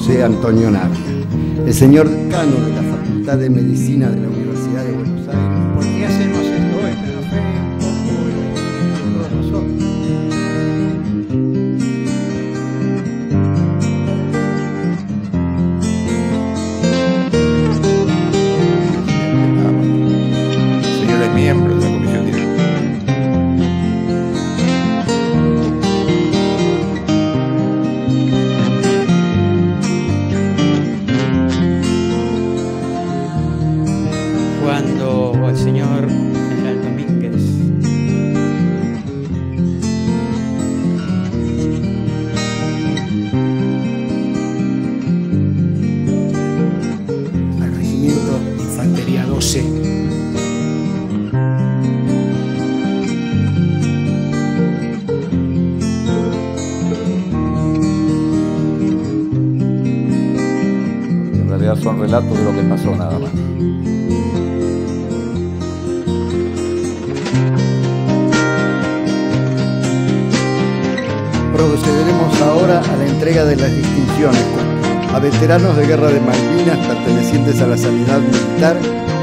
José Antonio Navia, el señor decano de la Facultad de Medicina de la Universidad de Buenos Aires. ¿Por qué hacemos esto hoy? Pero fue un poco todos nosotros. Señores miembros de la Comisión Directiva. Cuando el señor general Domínguez al regimiento Infantería 12 en realidad son relatos de lo que pasó nada más. Procederemos ahora a la entrega de las distinciones a veteranos de Guerra de Malvinas pertenecientes a la sanidad militar.